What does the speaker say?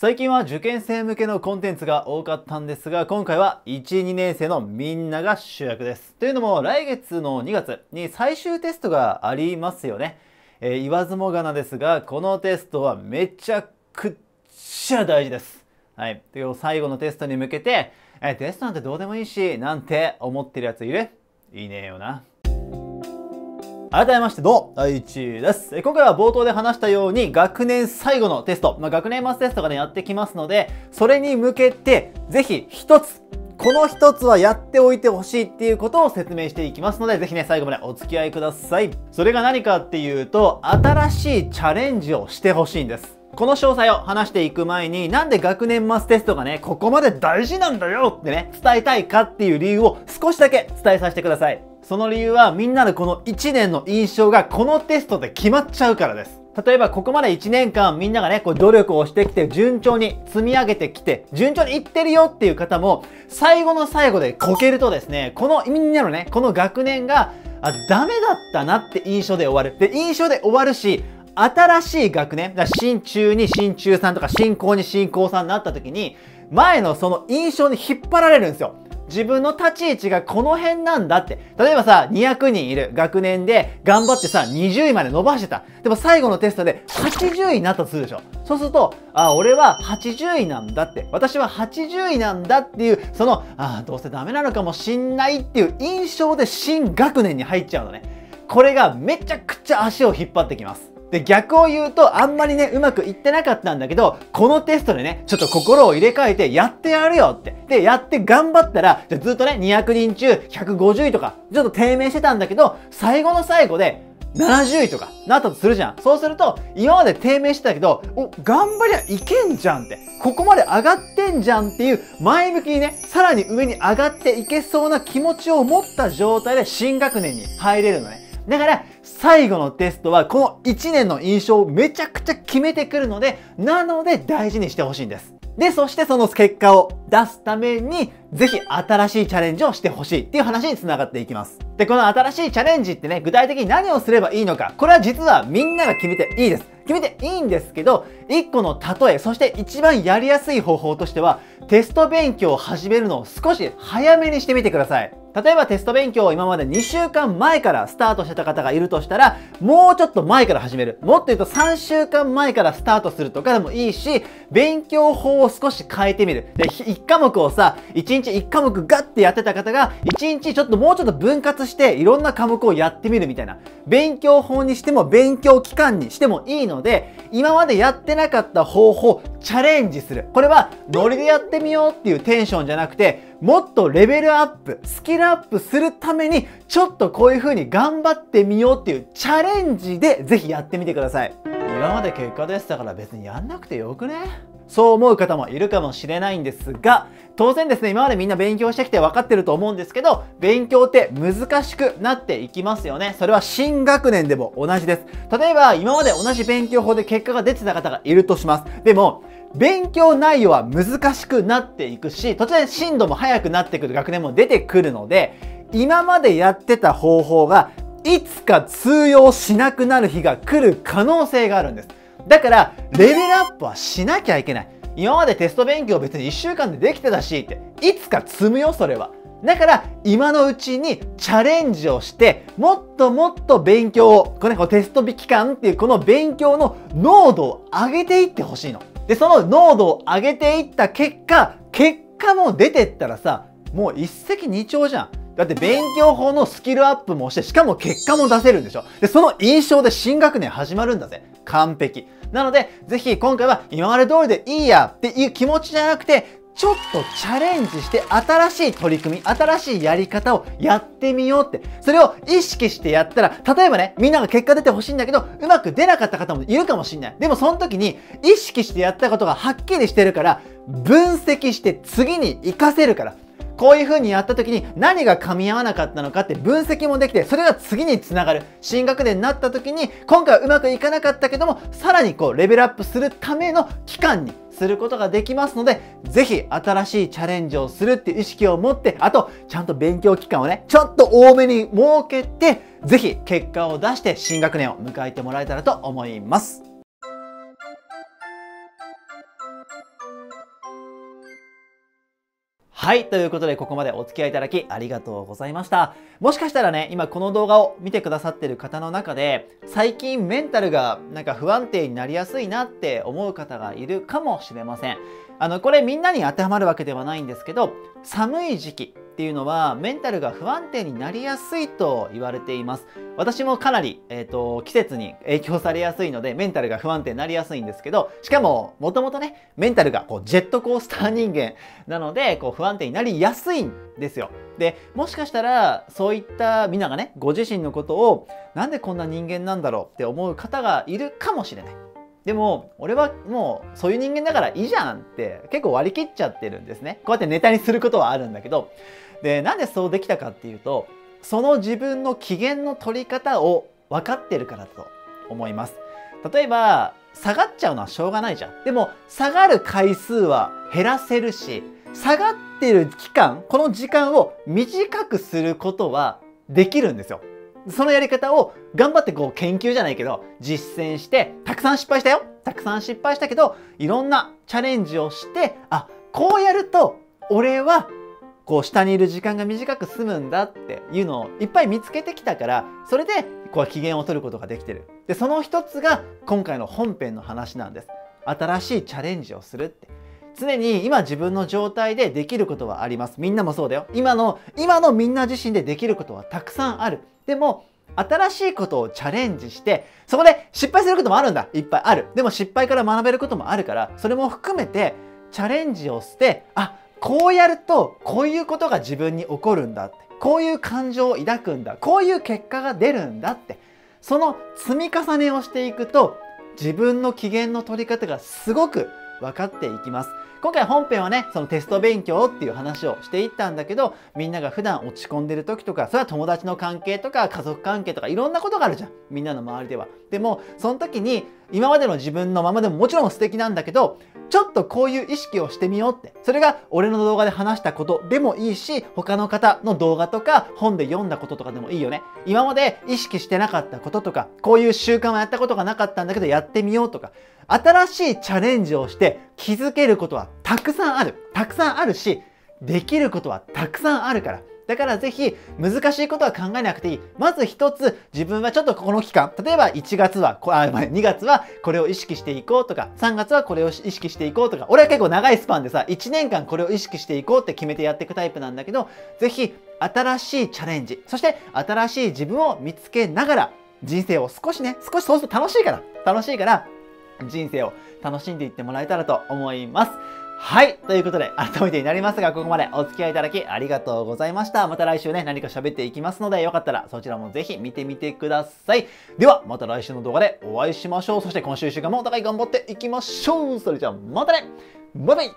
最近は受験生向けのコンテンツが多かったんですが、今回は1、2年生のみんなが主役です。というのも、来月の2月に最終テストがありますよね。言わずもがなですが、このテストはめちゃくちゃ大事です。はい。最後のテストに向けて、テストなんてどうでもいいし、なんて思ってるやついる？いねえよな。改めましてどうも、大地です。今回は冒頭で話したように学年最後のテスト、学年末テストがね、やってきますので、それに向けて、ぜひ一つ、この一つはやっておいてほしいっていうことを説明していきますので、ぜひね、最後までお付き合いください。それが何かっていうと、新しいチャレンジをしてほしいんです。この詳細を話していく前に、なんで学年末テストがね、ここまで大事なんだよってね、伝えたいかっていう理由を少しだけ伝えさせてください。その理由はみんなのこの1年の印象がこのテストで決まっちゃうからです。例えばここまで1年間みんながね、こう努力をしてきて順調に積み上げてきて順調にいってるよっていう方も最後の最後でこけるとですね、このみんなのね、この学年がダメだったなって印象で終わる。で、印象で終わるし、新しい学年、新中2、新中3とか新高2、新高3になった時に前のその印象に引っ張られるんですよ。自分の立ち位置がこの辺なんだって。例えばさ、200人いる学年で頑張ってさ、20位まで伸ばしてた。でも最後のテストで80位になったとするでしょ。そうすると、あ、俺は80位なんだって。私は80位なんだっていう、その、あ、どうせダメなのかもしんないっていう印象で新学年に入っちゃうのね。これがめちゃくちゃ足を引っ張ってきます。で、逆を言うと、あんまりね、うまくいってなかったんだけど、このテストでね、ちょっと心を入れ替えて、やってやるよって。で、やって頑張ったら、じゃずっとね、200人中150位とか、ちょっと低迷してたんだけど、最後の最後で、70位とかなったとするじゃん。そうすると、今まで低迷してたけど、お、頑張りゃいけんじゃんって。ここまで上がってんじゃんっていう、前向きにね、さらに上に上がっていけそうな気持ちを持った状態で、新学年に入れるのね。だから、最後のテストはこの1年の印象をめちゃくちゃ決めてくるので、なので大事にしてほしいんです。で、そしてその結果を出すために、ぜひ新しいチャレンジをしてほしいっていう話に繋がっていきます。で、この新しいチャレンジってね、具体的に何をすればいいのか、これは実はみんなが決めていいです。決めていいんですけど、1個の例え、そして一番やりやすい方法としては、テスト勉強を始めるのを少し早めにしてみてください。例えばテスト勉強を今まで2週間前からスタートしてた方がいるとしたら、もうちょっと前から始める。もっと言うと3週間前からスタートするとかでもいいし、勉強法を少し変えてみる。で、1科目をさ、1日1科目ガッてやってた方が、1日ちょっともうちょっと分割して、いろんな科目をやってみるみたいな。勉強法にしても勉強期間にしてもいいので、今までやってなかった方法、チャレンジする。これはノリでやってみようっていうテンションじゃなくて、もっとレベルアップ、スキルアップするために、ちょっとこういう風に頑張ってみようっていうチャレンジでぜひやってみてください。今まで結果でしたから別にやんなくてよくね？そう思う方もいるかもしれないんですが、当然ですね、今までみんな勉強してきて分かってると思うんですけど、勉強って難しくなっていきますよね。それは新学年でも同じです。例えば、今まで同じ勉強法で結果が出てた方がいるとします。でも、勉強内容は難しくなっていくし、途中で進度も速くなってくる学年も出てくるので、今までやってた方法が、いつか通用しなくなる日が来る可能性があるんです。だから、レベルアップはしなきゃいけない。今までテスト勉強別に1週間でできてたしって、いつか積むよ、それは。だから、今のうちにチャレンジをして、もっともっと勉強を、これね、このテスト期間っていうこの勉強の濃度を上げていってほしいの。で、その濃度を上げていった結果も出てったらさ、もう一石二鳥じゃん。だって勉強法のスキルアップもして、しかも結果も出せるんでしょ。で、その印象で新学年始まるんだぜ。完璧。なので、ぜひ今回は今まで通りでいいやっていう気持ちじゃなくて、ちょっとチャレンジして新しい取り組み、新しいやり方をやってみようって。それを意識してやったら、例えばね、みんなが結果出てほしいんだけど、うまく出なかった方もいるかもしれない。でもその時に意識してやったことがはっきりしてるから、分析して次に活かせるから。こういう風にやった時に何が噛み合わなかったのかって分析もできて、それが次につながる。新学年になった時に、今回はうまくいかなかったけども、さらにこうレベルアップするための期間にすることができますので、ぜひ新しいチャレンジをするっていう意識を持って、あとちゃんと勉強期間をね、ちょっと多めに設けて、ぜひ結果を出して新学年を迎えてもらえたらと思います。はい、ということでここまでお付き合いいただきありがとうございました。もしかしたらね、今この動画を見てくださってる方の中で、最近メンタルがなんか不安定になりやすいなって思う方がいるかもしれません。これみんなに当てはまるわけではないんですけど、寒い時期っていうのはメンタルが不安定になりやすいと言われています。私もかなり、季節に影響されやすいのでメンタルが不安定になりやすいんですけど、しかももともとねメンタルがこうジェットコースター人間なので、こう不安定になりやすいんですよ。でもしかしたらそういったみんながねご自身のことをなんでこんな人間なんだろうって思う方がいるかもしれない。でも俺はもうそういう人間だからいいじゃんって結構割り切っちゃってるんですね。こうやってネタにすることはあるんだけど、でなんでそうできたかっていうと、その自分の機嫌の取り方を分かってるからだと思います。例えば下がっちゃうのはしょうがないじゃん。でも下がる回数は減らせるし、下がってる期間、この時間を短くすることはできるんですよ。そのやり方を頑張ってこう研究じゃないけど実践して、たくさん失敗したよ、たくさん失敗したけどいろんなチャレンジをして、あ、こうやると俺はこう下にいる時間が短く済むんだっていうのをいっぱい見つけてきたから、それでこう機嫌を取ることができてる。でその一つが今回の本編の話なんです。新しいチャレンジをするって、常に今自分の状態でできることはあります。みんなもそうだよ。今のみんな自身でできることはたくさんある。でも新しいことをチャレンジして、そこで失敗することもあるんだ、いっぱいある。でも失敗から学べることもあるから、それも含めてチャレンジをして、あ、こうやるとこういうことが自分に起こるんだって、こういう感情を抱くんだ、こういう結果が出るんだって、その積み重ねをしていくと自分の機嫌の取り方がすごく分かっていきます。今回本編はね、そのテスト勉強っていう話をしていったんだけど、みんなが普段落ち込んでる時とか、それは友達の関係とか家族関係とかいろんなことがあるじゃん、みんなの周りでは。でもその時に今までの自分のままでももちろん素敵なんだけど、ちょっとこういう意識をしてみようって、それが俺の動画で話したことでもいいし、他の方の動画とか本で読んだこととかでもいいよね。今まで意識してなかったこととか、こういう習慣はやったことがなかったんだけどやってみようとか、新しいチャレンジをして気づけることはたくさんある。たくさんあるし、できることはたくさんあるから。だからぜひ難しいことは考えなくていい。まず一つ、自分はちょっとこの期間、例えば2月はこれを意識していこうとか、3月はこれを意識していこうとか、俺は結構長いスパンでさ、1年間これを意識していこうって決めてやっていくタイプなんだけど、ぜひ新しいチャレンジ、そして新しい自分を見つけながら、人生を少しね、少しそうすると楽しいから、人生を楽しんでいってもらえたらと思います。はい。ということで、改めてになりますが、ここまでお付き合いいただきありがとうございました。また来週ね、何か喋っていきますので、よかったらそちらもぜひ見てみてください。では、また来週の動画でお会いしましょう。そして今週1週間もお互い頑張っていきましょう。それじゃあ、またね。バイバイ。